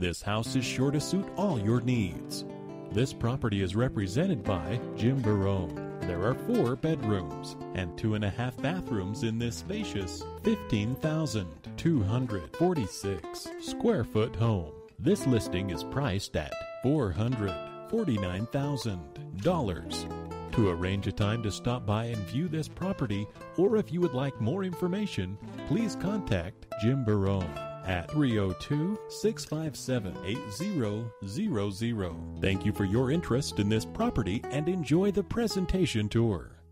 This house is sure to suit all your needs. This property is represented by Jim Barone. There are 4 bedrooms and 2.5 bathrooms in this spacious 15,246 square foot home. This listing is priced at $449,000. To arrange a time to stop by and view this property, or if you would like more information, please contact Jim Barone at 302-657-8000. Thank you for your interest in this property and enjoy the presentation tour.